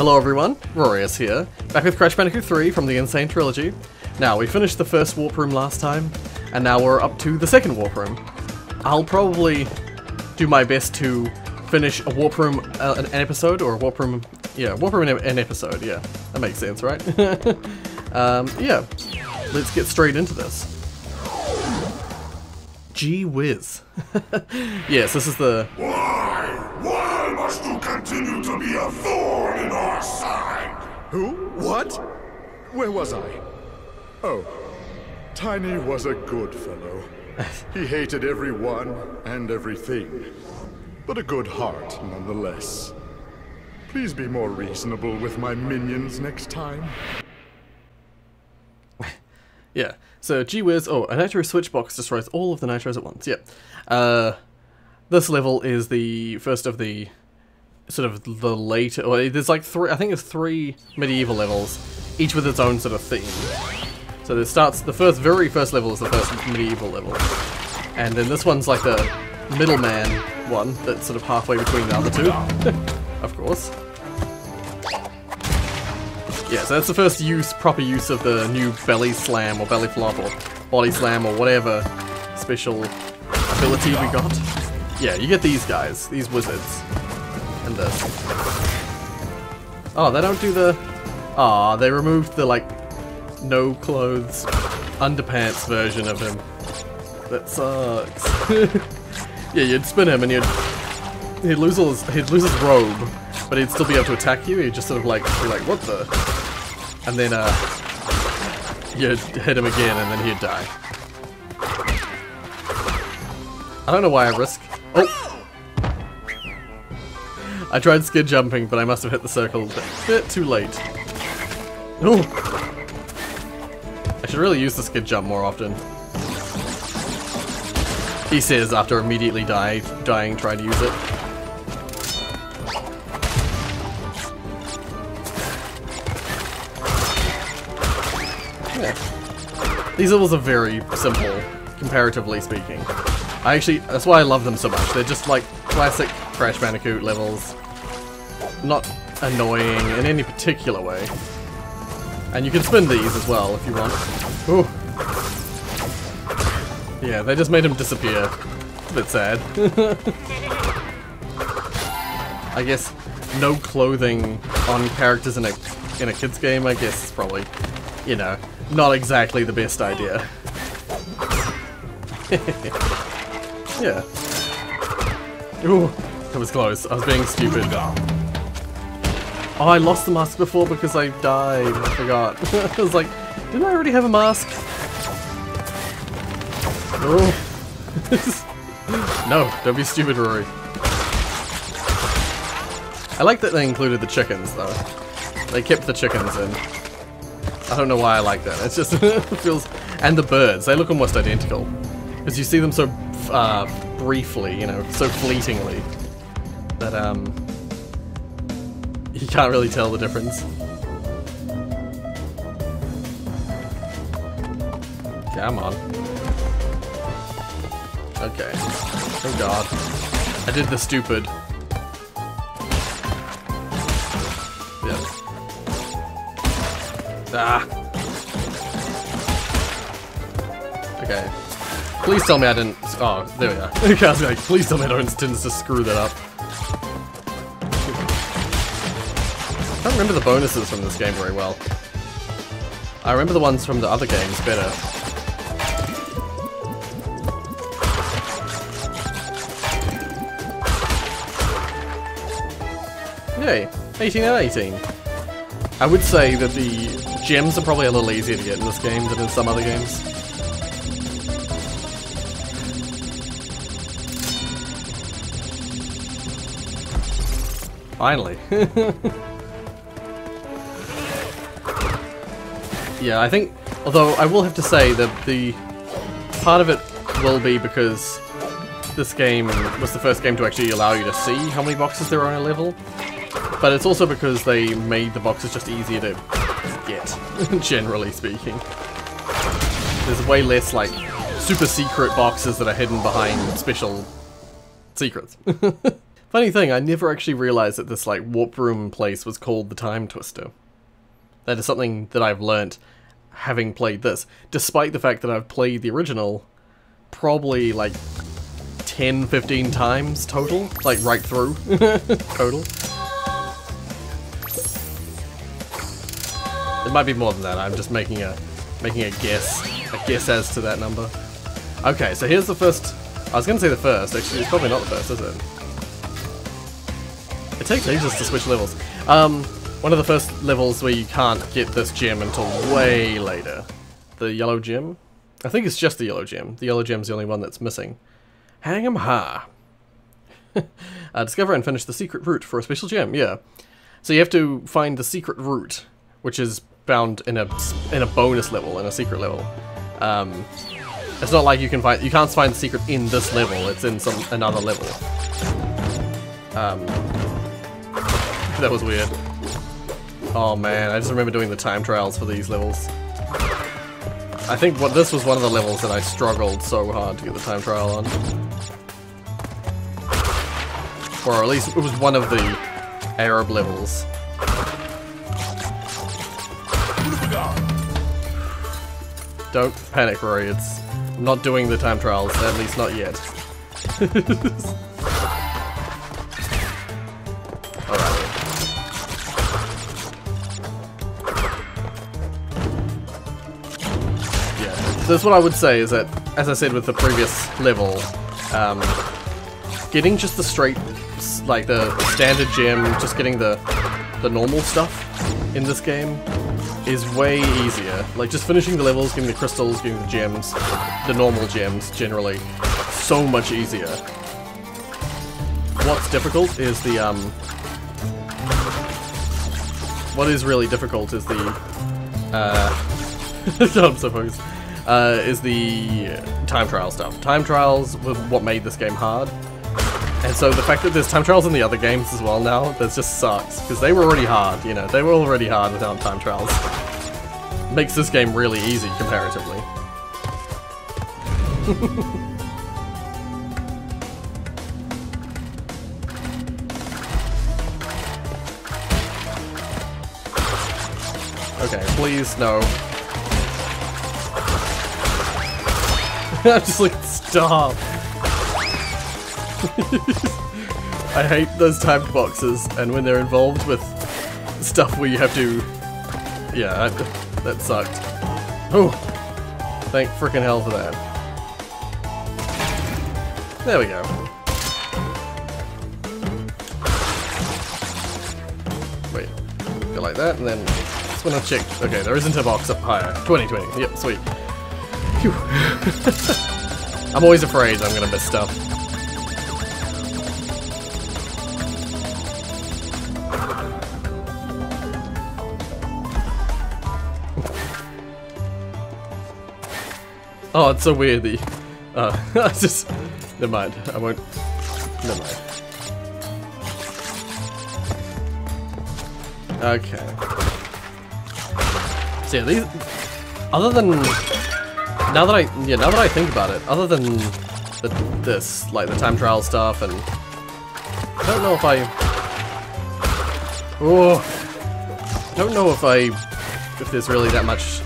Hello everyone, Rorius here, back with Crash Bandicoot 3 from the Insane Trilogy. Now, we finished the first Warp Room last time, and now we're up to the second Warp Room. I'll probably do my best to finish a Warp Room an episode, or a Warp Room... yeah, Warp Room an episode, yeah. That makes sense, right? Yeah, let's get straight into this. Gee whiz. Yes, this is the... Why must you continue to be a thorn in our side? Who? What? Where was I? Oh, Tiny was a good fellow. He hated everyone and everything, but a good heart nonetheless. Please be more reasonable with my minions next time. Yeah, so gee whiz, oh, a Nitro switch box destroys all of the Nitros at once, yep. Yeah. This level is the first of the, sort of the later, or there's like three, I think there's three medieval levels, each with its own sort of theme. So this starts, the first, very first level is the first medieval level. And then this one's like the middleman one, that's sort of halfway between the other two, of course. Yeah, so that's the first use, proper use of the new belly slam, or belly flop, or body slam, or whatever special ability we got. Yeah, you get these guys, these wizards, and this. Oh, they don't do the... ah, they removed the, like, no clothes, underpants version of him. That sucks. Yeah, you'd spin him and he'd lose his robe, but he'd still be able to attack you. He'd just sort of like, be like, what the? And then, you'd hit him again and then he'd die. I don't know why I risk... oh! I tried skid jumping, but I must have hit the circle a bit too late. Ooh. I should really use the skid jump more often. He says after immediately dying trying to use it. Yeah. These levels are very simple, comparatively speaking. I actually, that's why I love them so much. They're just like classic Crash Bandicoot levels. Not annoying in any particular way. And you can spin these as well if you want. Ooh. Yeah, they just made him disappear. It's a bit sad. I guess no clothing on characters in a kid's game, I guess is probably, you know, not exactly the best idea. Yeah. Ooh, that was close. I was being stupid. Oh, I lost the mask before because I died. I forgot. I was like, didn't I already have a mask? Oh. No, don't be stupid, Rory. I like that they included the chickens, though. They kept the chickens in. I don't know why I like that. It's just feels... and the birds. They look almost identical. Because you see them so... briefly, you know, so fleetingly that you can't really tell the difference. Come on. Okay. Oh god. I did the stupid. Yeah. Ah. Okay. Please tell me I didn't... oh, there we are. Okay, I was like, please tell me I didn't just screw that up. I don't remember the bonuses from this game very well. I remember the ones from the other games better. Yay, 18 out of 18. I would say that the gems are probably a little easier to get in this game than in some other games. Finally. Yeah, I think, although I will have to say that the part of it will be because this game was the first game to actually allow you to see how many boxes there are on a level, but it's also because they made the boxes just easier to get, generally speaking. There's way less, like, super secret boxes that are hidden behind special secrets. Funny thing, I never actually realized that this, like, Warp Room place was called the Time Twister. That is something that I've learnt having played this, despite the fact that I've played the original probably, like, 10-15 times total, like, right through total. It might be more than that, I'm just making a guess as to that number. Okay, so here's the first, I was gonna say the first, actually it's probably not the first, is it? It takes ages to switch levels. One of the first levels where you can't get this gem until way later. The yellow gem? I think it's just the yellow gem. The yellow gem's the only one that's missing. Hang 'em ha! Discover and finish the secret route for a special gem, yeah. So you have to find the secret route, which is found in a bonus level, in a secret level. It's not like you can't find the secret in this level. It's in another level. That was weird. Oh man, I just remember doing the time trials for these levels. I think this was one of the levels that I struggled so hard to get the time trial on, or at least it was one of the Arab levels. Don't panic, Rory, I'm not doing the time trials, at least not yet. Alright. Yeah, so that's what I would say, is that, as I said with the previous level, getting just the straight, like the standard gem, just getting the normal stuff in this game is way easier. Like, just finishing the levels, getting the crystals, getting the gems, the normal gems, generally, so much easier. What's difficult is the, what is really difficult is the, I'm so focused, is the time trial stuff. Time trials were what made this game hard. And so the fact that there's time trials in the other games as well now, that just sucks, because they were already hard, you know, they were already hard without time trials. Makes this game really easy, comparatively. Okay, please, no. I'm just like, stop! I hate those timed boxes, and when they're involved with stuff where you have to... Yeah, that sucked. Oh, thank frickin' hell for that. There we go. Wait, go like that, and then just wanna check. Okay, there isn't a box up higher. 2020, yep, sweet. Phew. I'm always afraid I'm gonna miss stuff. Oh, it's so weird that you, I just, never mind, I won't, never mind. Okay. So yeah, these, other than, now that I think about it, other than this, like the time trial stuff and, I don't know if I don't know if there's really that much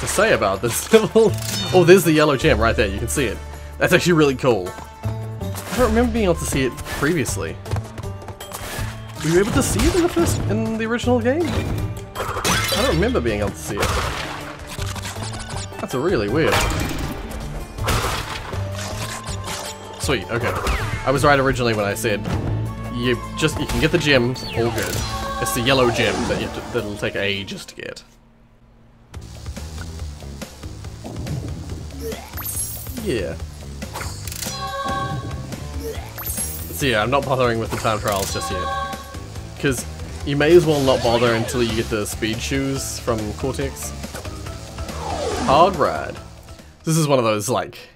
to say about this level. Oh, there's the yellow gem right there, you can see it. That's actually really cool. I don't remember being able to see it previously. Were you able to see it in the original game? I don't remember being able to see it. That's really weird. Sweet, okay. I was right originally when I said you can get the gem, all good. It's the yellow gem that that'll take ages to get. Yeah. So yeah, I'm not bothering with the time trials just yet, because you may as well not bother until you get the speed shoes from Cortex. Hog Ride. This is one of those, like,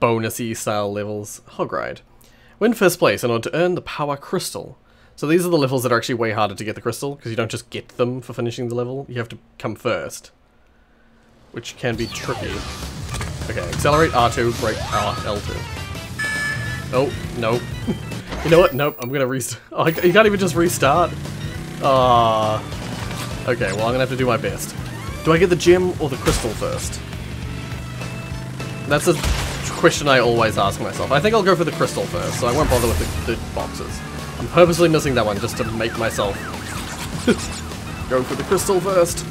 bonusy style levels. Hog Ride. Win first place in order to earn the power crystal. So these are the levels that are actually way harder to get the crystal, because you don't just get them for finishing the level, you have to come first, which can be tricky. Okay, accelerate R2, brake R L2. Oh, no. You know what? Nope, I'm gonna restart. Oh, you can't even just restart? Okay, well I'm gonna have to do my best. Do I get the gem or the crystal first? That's a question I always ask myself. I think I'll go for the crystal first, so I won't bother with the boxes. I'm purposely missing that one just to make myself go for the crystal first.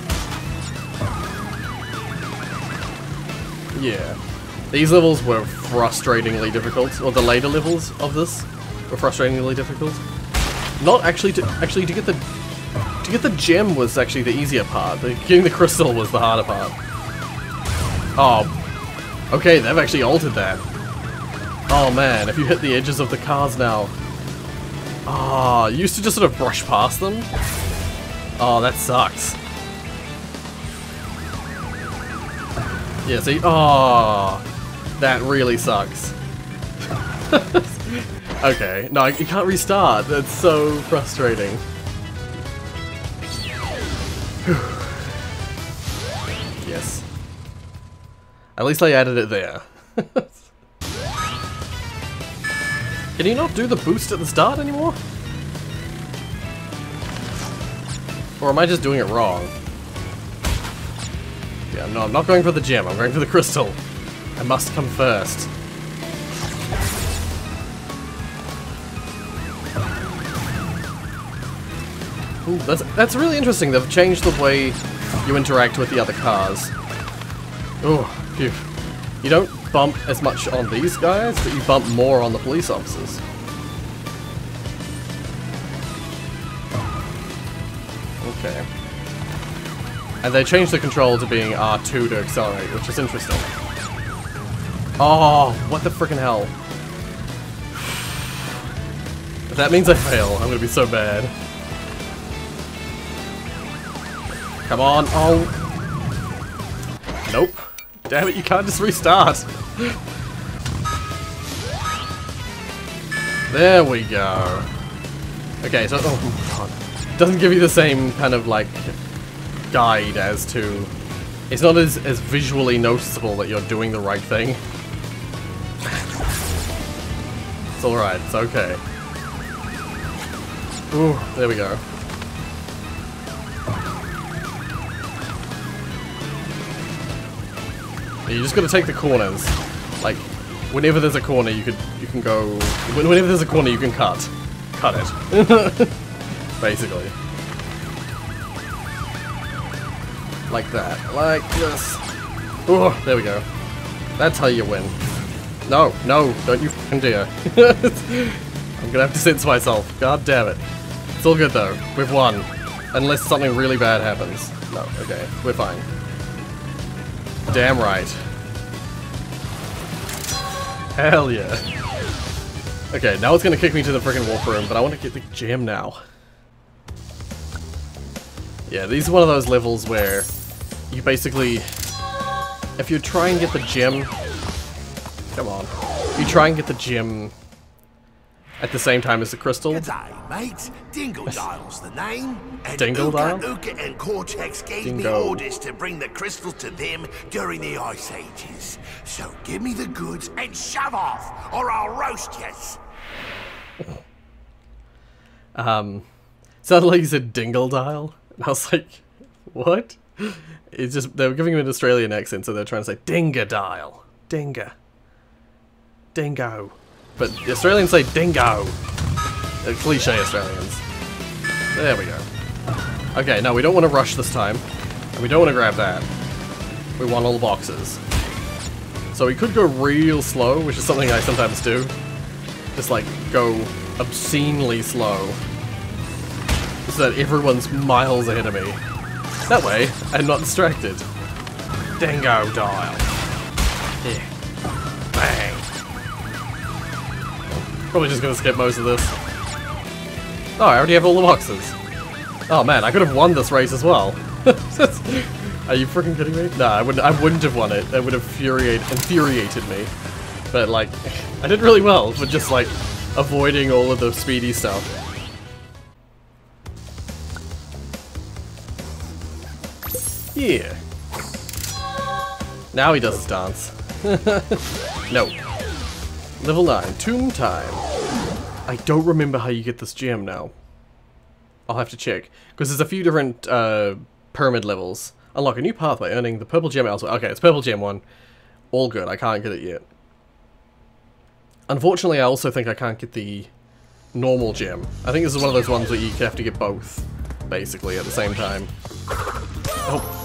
Yeah. These levels were frustratingly difficult, or the later levels of this were frustratingly difficult. Not actually to get the gem was actually the easier part. Getting the crystal was the harder part. Oh, okay, they've actually altered that. Oh man, if you hit the edges of the cars now. Ah, you used to just sort of brush past them. Oh, that sucks. Yeah, see, oh, that really sucks. Okay, no, you can't restart. That's so frustrating. Yes. At least I added it there. Can you not do the boost at the start anymore? Or am I just doing it wrong? Yeah, no, I'm not going for the gem, I'm going for the crystal. I must come first. Ooh, that's really interesting, they've changed the way you interact with the other cars. Oh, phew. You don't bump as much on these guys, but you bump more on the police officers. Okay. And they changed the control to being R2 to accelerate, which is interesting. Oh, what the frickin' hell. If that means I fail, I'm gonna be so bad. Come on, oh! Nope. Damn it, you can't just restart! There we go. Okay, so, oh god. Doesn't give you the same kind of, like, guide as to... It's not as visually noticeable that you're doing the right thing. It's alright, it's okay. Ooh, there we go. You just gotta take the corners. Like, whenever there's a corner, you can go. Whenever there's a corner, you can cut it, basically. Like that, like this. Oh, there we go. That's how you win. No, no, don't you f***ing dare. I'm gonna have to censor myself. God damn it. It's all good though. We've won, unless something really bad happens. No, okay, we're fine. Damn right. Hell yeah. Okay, now it's gonna kick me to the frickin' Warp Room, but I want to get the gem now. Yeah, these are one of those levels where you basically... If you try and get the gem... Come on. You try and get the gem at the same time as the crystal. G'day, mate. Dingledile's the name. And Dingodile? Uka Uka and Cortex gave me orders to bring the crystals to them during the Ice Ages. So give me the goods and shove off, or I'll roast yous. Sounded like you said Dingodile, and I was like, what? It's just they were giving him an Australian accent, so they're trying to say Dingodile, Dinga, Dingo. But the Australians say dingo. They're cliche Australians. There we go. Okay, no, we don't want to rush this time. And we don't want to grab that. We want all the boxes. So we could go real slow, which is something I sometimes do. Just like, go obscenely slow. So that everyone's miles ahead of me. That way, I'm not distracted. Dingo dial. Yeah. Bang. Probably just gonna skip most of this. Oh, I already have all the boxes. Oh man, I could have won this race as well. Are you freaking kidding me? Nah, I wouldn't have won it. That would have infuriated me. But like, I did really well for just like avoiding all of the speedy stuff. Yeah. Now he does his dance. No. Level 9, Tomb Time. I don't remember how you get this gem now. I'll have to check. Because there's a few different pyramid levels. Unlock a new path by earning the purple gem elsewhere. Okay, it's purple gem one. All good, I can't get it yet. Unfortunately, I also think I can't get the normal gem. I think this is one of those ones where you have to get both, basically, at the same time. Oh.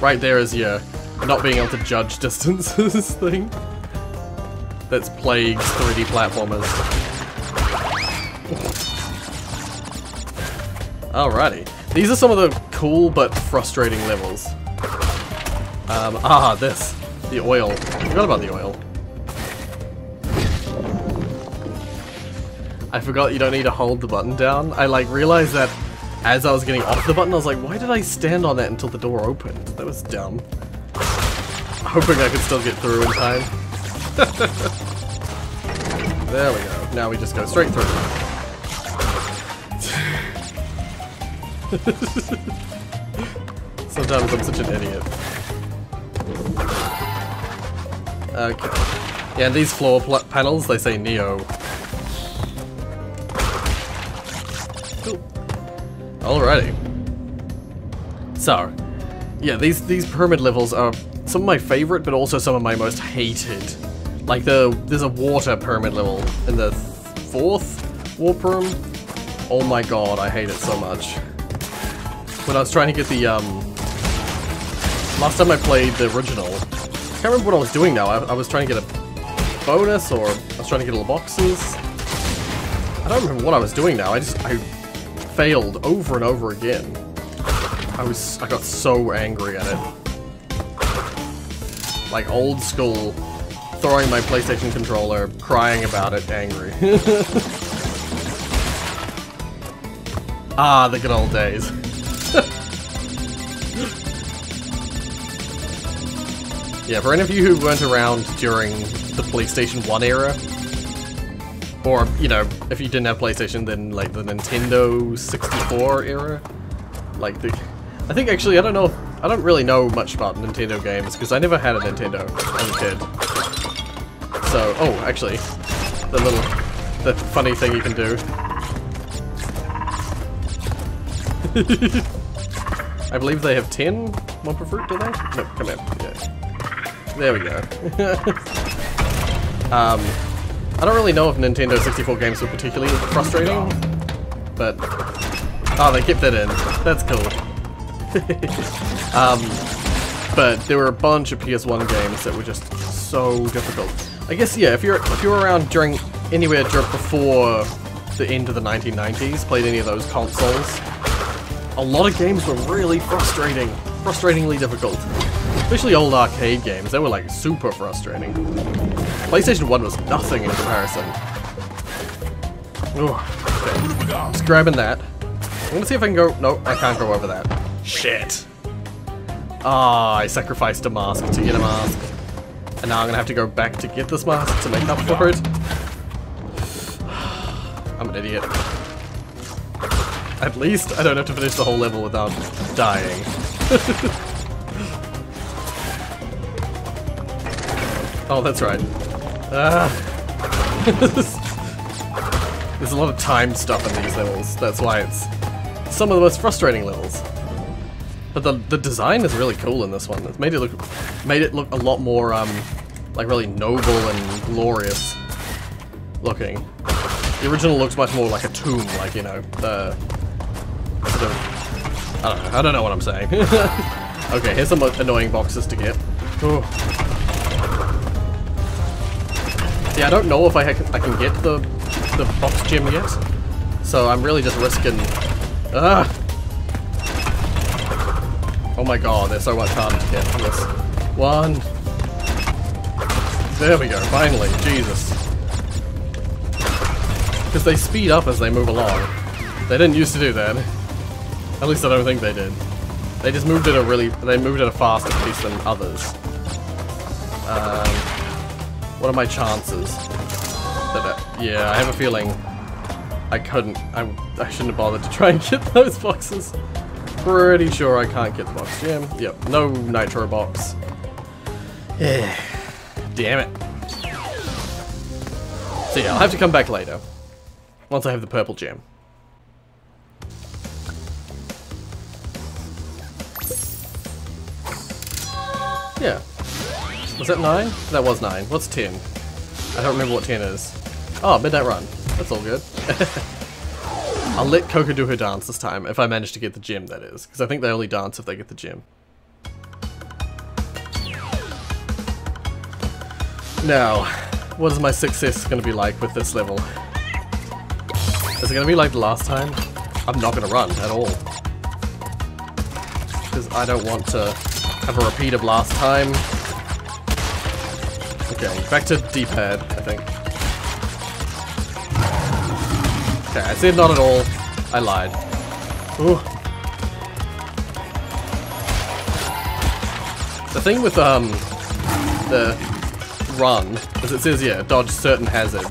Right there is your not being able to judge distances thing. That's plagues 3D platformers. Alrighty. These are some of the cool but frustrating levels. This. The oil. I forgot about the oil. I forgot you don't need to hold the button down. I like realized that as I was getting off the button, I was like, why did I stand on that until the door opened? That was dumb. Hoping I could still get through in time. There we go. Now we just go straight through. Sometimes I'm such an idiot. Okay. Yeah, and these floor panels, they say Neo. Cool. Alrighty. So, yeah, these pyramid levels are some of my favorite, but also some of my most hated. Like, there's a water pyramid level in the 4th Warp Room. Oh my god, I hate it so much. When I was trying to get the, last time I played the original, I can't remember what I was doing now. I was trying to get a bonus, or I was trying to get little boxes. I don't remember what I was doing now. I failed over and over again. I got so angry at it. Like old school, throwing my PlayStation controller, crying about it, angry. Ah, the good old days. Yeah, for any of you who weren't around during the PlayStation 1 era, or, you know, if you didn't have PlayStation, then, like, the Nintendo 64 era. Like, I think, actually, I don't really know much about Nintendo games, because I never had a Nintendo as a kid. So, oh, actually, the funny thing you can do. I believe they have 10 Wumpa Fruit, do they? No, come here. Yeah. There we go. I don't really know if Nintendo 64 games were particularly frustrating, but... Oh, they kept that in. That's cool. But there were a bunch of PS1 games that were just so difficult. I guess, yeah, if you're around during anywhere before the end of the 1990s, played any of those consoles, a lot of games were really frustrating. Frustratingly difficult. Especially old arcade games, they were like super frustrating. PlayStation 1 was nothing in comparison. Oh, okay. Just grabbing that. I'm gonna see if I can go... No, I can't go over that. Shit! Ah, I sacrificed a mask to get a mask. And now I'm gonna have to go back to get this mask to make up for it. I'm an idiot. At least I don't have to finish the whole level without dying. Oh, that's right. There's a lot of timed stuff in these levels. That's why it's some of the most frustrating levels. But the design is really cool in this one. It's made it look a lot more like really noble and glorious looking. The original looks much more like a tomb, like, you know, sort of, I don't know what I'm saying. Okay, here's some annoying boxes to get. Ooh. Yeah, I don't know if I can get the box gem yet, so I'm really just risking... Oh my god, they're so much harder to get from this. One. There we go, finally, Jesus. Because they speed up as they move along. They didn't used to do that. At least I don't think they did. They just moved at a really... They moved at a faster pace than others. What are my chances? Yeah, I have a feeling I couldn't. I shouldn't have bothered to try and get those boxes. Pretty sure I can't get the box gem. Yep, no Nitro box. Yeah. Damn it. So yeah, I'll have to come back later. Once I have the purple gem. Yeah. Was that 9? That was 9. What's 10? I don't remember what 10 is. Oh, Midnight Run. That's all good. I'll let Coco do her dance this time, if I manage to get the gem, that is. Because I think they only dance if they get the gem. Now, what is my success going to be like with this level? Is it going to be like the last time? I'm not going to run at all. Because I don't want to have a repeat of last time. Okay, back to D-pad, I think. Okay, I said not at all. I lied. Ooh. The thing with the run is it says, yeah, dodge certain hazards.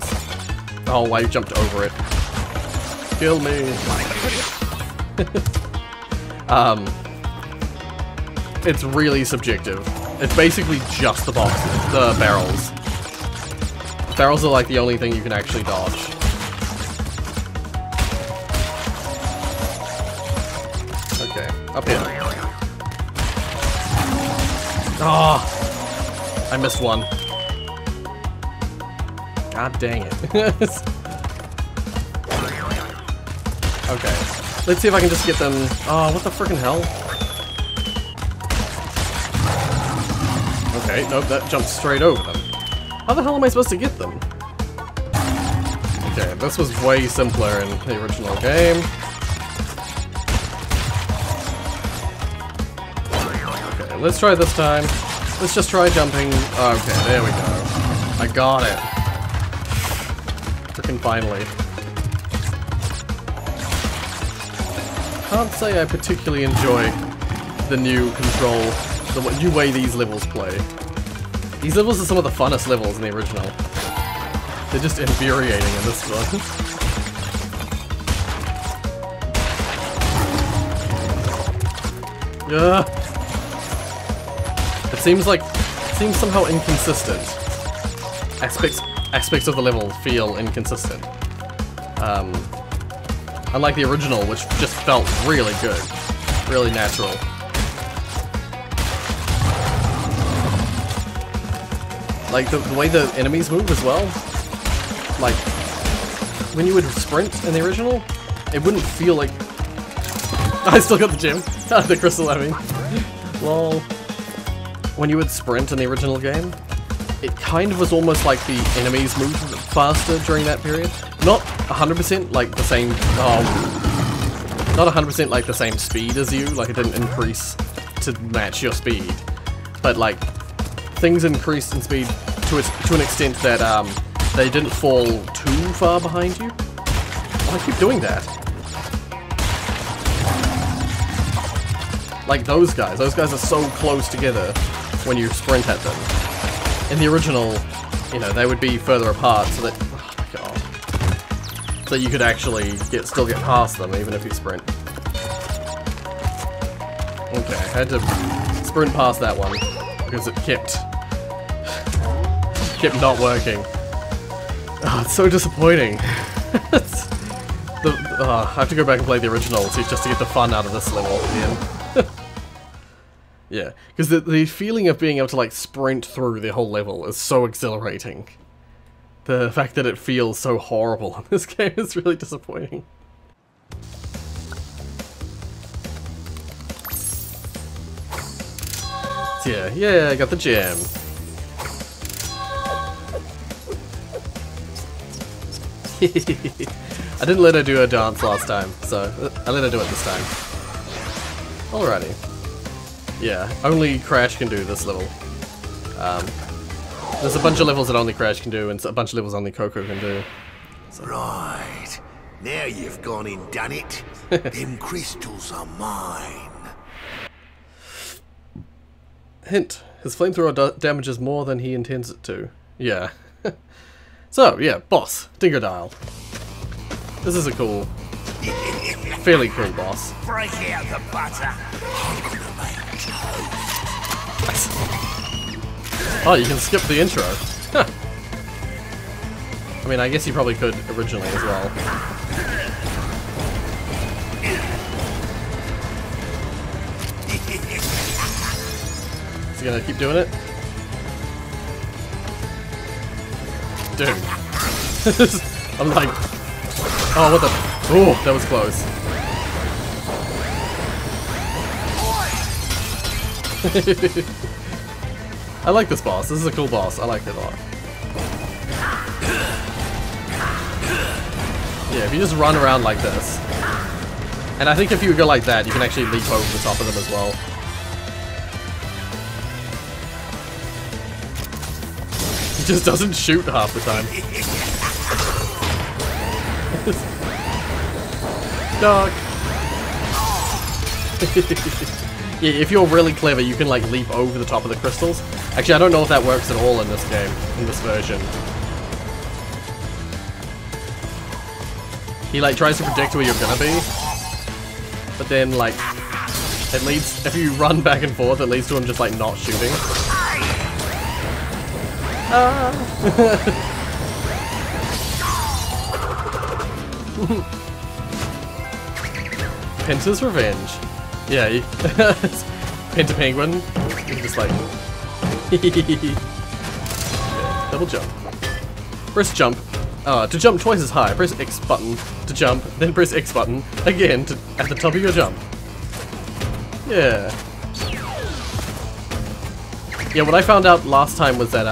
Oh, I jumped over it. Kill me. It's really subjective. It's basically just the boxes, the barrels. Barrels are like the only thing you can actually dodge. Okay, up here. Oh, I missed one. God dang it. Okay, let's see if I can just get them. Oh, what the frickin' hell? Okay, nope, that jumped straight over them. How the hell am I supposed to get them? Okay, this was way simpler in the original game. Okay, let's try this time. Let's just try jumping. Okay, there we go. I got it. Frickin' finally. Can't say I particularly enjoy the new control. The new way these levels play. These levels are some of the funnest levels in the original. They're just infuriating in this one. It seems like, it seems somehow inconsistent. Aspects of the level feel inconsistent. Unlike the original, which just felt really good, really natural. Like, the way the enemies move as well. Like, when you would sprint in the original, it wouldn't feel like... I still got the gem. The crystal, I mean. Lol. When you would sprint in the original game, it kind of was almost like the enemies moved faster during that period. Not 100% like the same... Oh, not 100% like the same speed as you. Like, it didn't increase to match your speed. But, like... Things increased in speed to an extent that they didn't fall too far behind you. Well, I keep doing that. Like those guys are so close together when you sprint at them. In the original, you know, they would be further apart so that, oh my god. So you could actually still get past them even if you sprint. Okay, I had to sprint past that one because it kept not working. Oh, it's so disappointing. I have to go back and play the original just to get the fun out of this level again. Yeah, because the feeling of being able to like sprint through the whole level is so exhilarating. The fact that it feels so horrible in this game is really disappointing. Yeah, yeah, I got the gem. I didn't let her do her dance last time, so I let her do it this time. Alrighty. Yeah, only Crash can do this level. There's a bunch of levels that only Crash can do, and a bunch of levels only Coco can do. So. Right. Now you've gone and done it. Them crystals are mine. Hint, his flamethrower damages more than he intends it to. Yeah. So, yeah, boss, Dingodile. This is a cool, fairly cool boss. Break out the butter. Oh, you can skip the intro. Huh. I mean, I guess you probably could originally as well. Is he gonna keep doing it? Dude. I'm like... Oh, what the... Oh, that was close. I like this boss. This is a cool boss. I like it a lot. Yeah, if you just run around like this. And I think if you go like that, you can actually leap over the top of them as well. He just doesn't shoot half the time. Duck! Yeah, if you're really clever, you can like leap over the top of the crystals. Actually, I don't know if that works at all in this game, in this version. He like tries to predict where you're gonna be, but then like it leads. If you run back and forth, it leads to him just like not shooting. Ah. Pincer's Revenge. Yeah, Penta Penguin. You're just like yeah, double jump. Press jump. To jump twice as high, press X button to jump, then press X button again to at the top of your jump. Yeah. Yeah, what I found out last time was that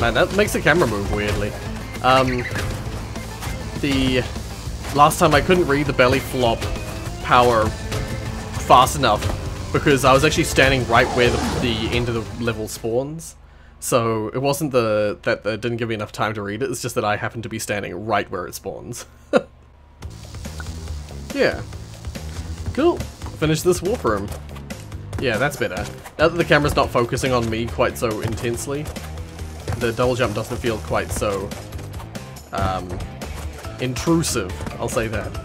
man, that makes the camera move weirdly. The last time I couldn't read the belly flop power fast enough because I was actually standing right where the end of the level spawns, so it wasn't that it didn't give me enough time to read it. It's just that I happened to be standing right where it spawns. Yeah, cool. Finish this warp room. Yeah, that's better. Now that the camera's not focusing on me quite so intensely, the double jump doesn't feel quite so intrusive. I'll say that.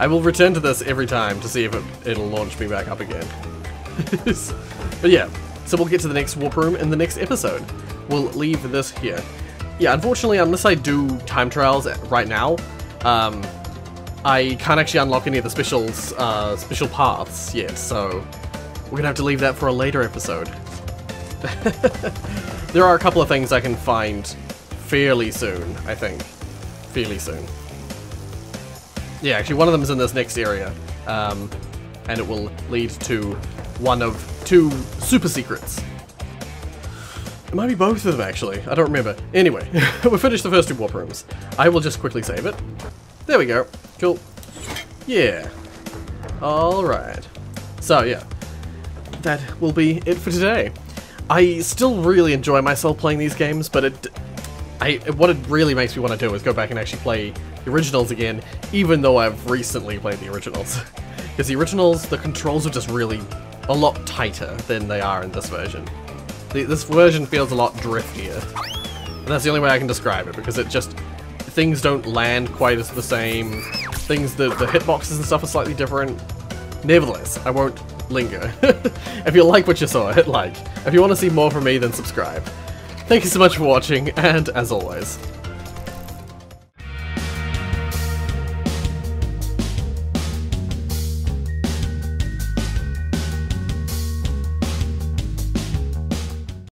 I will return to this every time to see if it'll launch me back up again. But yeah, so we'll get to the next warp room in the next episode. We'll leave this here. Yeah, unfortunately, unless I do time trials right now, I can't actually unlock any of the specials, special paths yet, so we're gonna have to leave that for a later episode. There are a couple of things I can find fairly soon, I think. Fairly soon. Yeah, actually one of them is in this next area, and it will lead to one of two super secrets. It might be both of them, actually. I don't remember. Anyway, we'll finish the first two warp rooms. I will just quickly save it. There we go. Cool. Yeah. Alright. So, yeah. That will be it for today. I still really enjoy myself playing these games, but what it really makes me want to do is go back and actually play the originals again, even though I've recently played the originals. Because the originals, the controls are just really a lot tighter than they are in this version. This version feels a lot driftier. And that's the only way I can describe it, because it just... things don't land quite as the same. Things, the hitboxes and stuff are slightly different. Nevertheless, I won't linger. If you like what you saw, hit like. If you want to see more from me, then subscribe. Thank you so much for watching, and as always...